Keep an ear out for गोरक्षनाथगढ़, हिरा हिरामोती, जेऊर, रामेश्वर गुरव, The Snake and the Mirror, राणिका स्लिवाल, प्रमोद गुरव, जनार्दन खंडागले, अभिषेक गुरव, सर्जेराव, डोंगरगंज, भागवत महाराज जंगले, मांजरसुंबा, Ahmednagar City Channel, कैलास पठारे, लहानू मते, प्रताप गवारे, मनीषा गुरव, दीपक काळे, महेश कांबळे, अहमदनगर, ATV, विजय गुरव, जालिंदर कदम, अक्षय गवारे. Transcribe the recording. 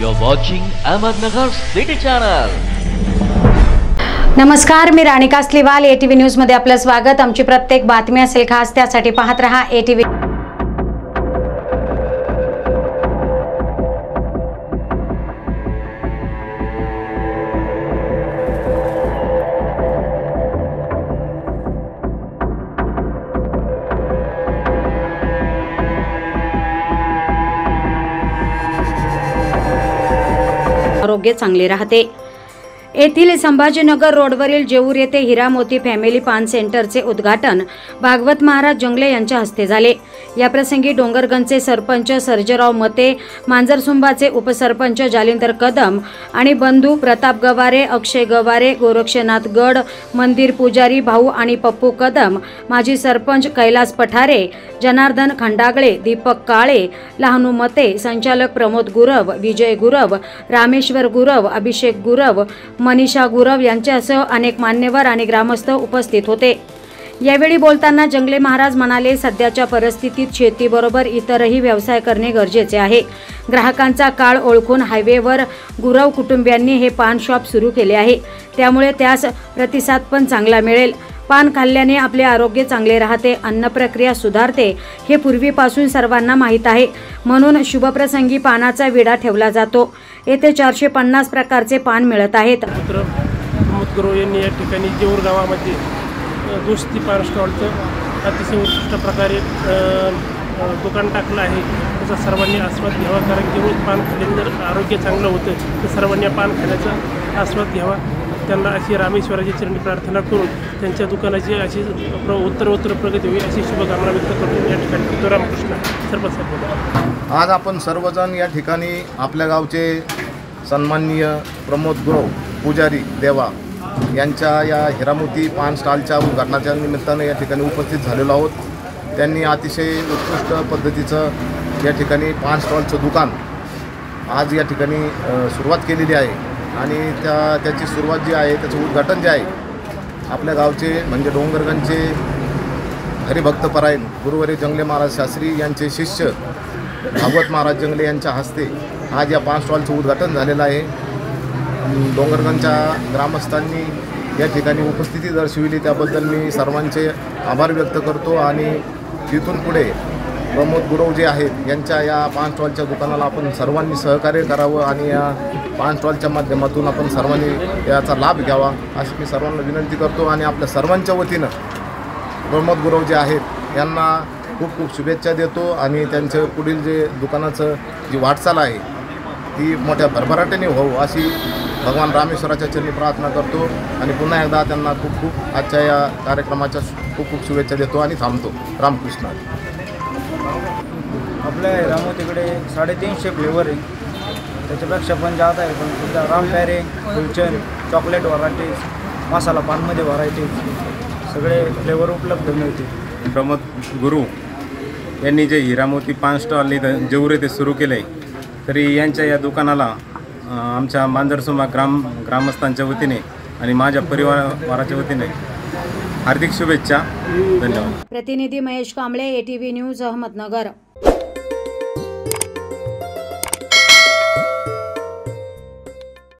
You're watching Ahmednagar City Channel. नमस्कार, मी राणिका स्लिवाल. ATV news मध्ये आपलं स्वागत. आमची प्रत्येक बातमी असेल खास, त्यासाठी पाहत रहा ATV. आरोग्य चांगले राहते. येथील संभाजीनगर रोडवरील जेऊर येथे हिरामोती फॅमिली पान सेंटरचे उद्घाटन भागवत महाराज जंगले यांच्या हस्ते झाले. याप्रसंगी डोंगरगंजचे सरपंच सर्जेराव मते, मांजरसुंबाचे उपसरपंच जालिंदर कदम आणि बंधू प्रताप गवारे, अक्षय गवारे, गोरक्षनाथगढ़ मंदिर पुजारी भाऊ आणि पप्पू कदम, माजी सरपंच कैलास पठारे, जनार्दन खंडागले, दीपक काळे, लहानू मते, संचालक प्रमोद गुरव, विजय गुरव, रामेश्वर गुरव, अभिषेक गुरव, मनीषा गुरव यांच्यासह अनेक मान्यवर आणि ग्रामस्थ उपस्थित होते. यावेळी बोलताना जंगले महाराज म्हणाले, सध्याच्या परिस्थितीत शेतीबरोबर इतरही व्यवसाय करणे गरजेचे आहे. ग्राहकांचा काळ ओळखून हायवेवर गुरव कुटुंबियांनी हे पान शॉप सुरू केले आहे, त्यामुळे त्यास प्रतिसाद पण चांगला मिळेल. पान खाल्ल्याने आपले आरोग्य चांगले राहते, अन्न प्रक्रिया सुधारते, हे पूर्वीपासून सर्वांना माहीत आहे. म्हणून शुभप्रसंगी पानाचा विडा ठेवला जातो. येथे 450 प्रकारचे पान मिळत आहेत. प्रमोद गुरव यांनी या ठिकाणी जेऊर गावामध्ये दोस्ती पान स्टॉलचं अतिशय उत्कृष्ट प्रकारे दुकान टाकलं आहे. त्याचा सर्वांनी आस्वाद घ्यावा, कारण की रोज पान खाल्ल्यानंतर आरोग्य चांगलं होतं. तर सर्वांनी पान खाण्याचा आस्वाद घ्यावा. त्यांना अशी रामेश्वराची चरणी प्रार्थना करून त्यांच्या दुकानाची अशी उत्तरोत्तर प्रगती होईल अशी शुभकामना व्यक्त करून या ठिकाणी. रामकृष्ण सर्वसाधारण आज आपण सर्वजण या ठिकाणी आपल्या गावचे सन्माननीय प्रमोद गुरव पुजारी देवा यांच्या या हिरामोती पान स्टॉलच्या उद्घाटनाच्या निमित्तानं या ठिकाणी उपस्थित झालेलो आहोत. त्यांनी अतिशय उत्कृष्ट पद्धतीचं या ठिकाणी पान स्टॉलचं दुकान आज या ठिकाणी सुरुवात केलेली आहे. आणि त्याची सुरुवात जी आहे, त्याचं उद्घाटन जे आहे, आपल्या गावचे म्हणजे डोंगरगंजचे हरिभक्तपरायण गुरुवारी जंगले महाराज शास्त्री यांचे शिष्य भागवत महाराज जंगले यांच्या हस्ते आज या पान स्टॉलचं उद्घाटन झालेलं आहे. डोंगरगंजच्या ग्रामस्थांनी या ठिकाणी उपस्थिती दर्शविली, त्याबद्दल मी सर्वांचे आभार व्यक्त करतो. आणि तिथून पुढे प्रमोद गुरव जे आहेत यांच्या या पान स्टॉलच्या दुकानाला आपण सर्वांनी सहकार्य करावं आणि या पान स्टॉलच्या माध्यमातून आपण सर्वांनी याचा लाभ घ्यावा अशी मी सर्वांना विनंती करतो. आणि आपल्या सर्वांच्या वतीनं प्रमोद गुरव जे आहेत यांना खूप खूप शुभेच्छा देतो. आणि त्यांचं पुढील जे दुकानाचं जी वाटचाल आहे ती मोठ्या भरभराटीने होऊ अशी भगवान रामेश्वराच्या चरणी प्रार्थना करतो. आणि पुन्हा एकदा त्यांना खूप खूप आजच्या या कार्यक्रमाच्या खूप खूप शुभेच्छा देतो आणि थांबतो. रामकृष्ण. आपल्या हिरामोतीकडे 350 फ्लेवर आहे, त्याच्यापेक्षा पण जात आहे. पण सुद्धा राम टायरे, गुलचन, चॉकलेट व्हरायटीज, मसाला पानमध्ये व्हरायटीज सगळे फ्लेवर उपलब्ध मिळते. प्रमोद गुरु यांनी जे हिरामोती पान स्टॉल इथं जेऊर येथे सुरू केले, तरी यांच्या या दुकानाला आमच्या मांजरसुंबा ग्रामस्थांच्या वतीने आणि माझ्या परिवाराच्या वतीने हार्दिक शुभेच्छा. धन्यवाद. प्रतिनिधी महेश कांबळे, ATV न्यूज, अहमदनगर.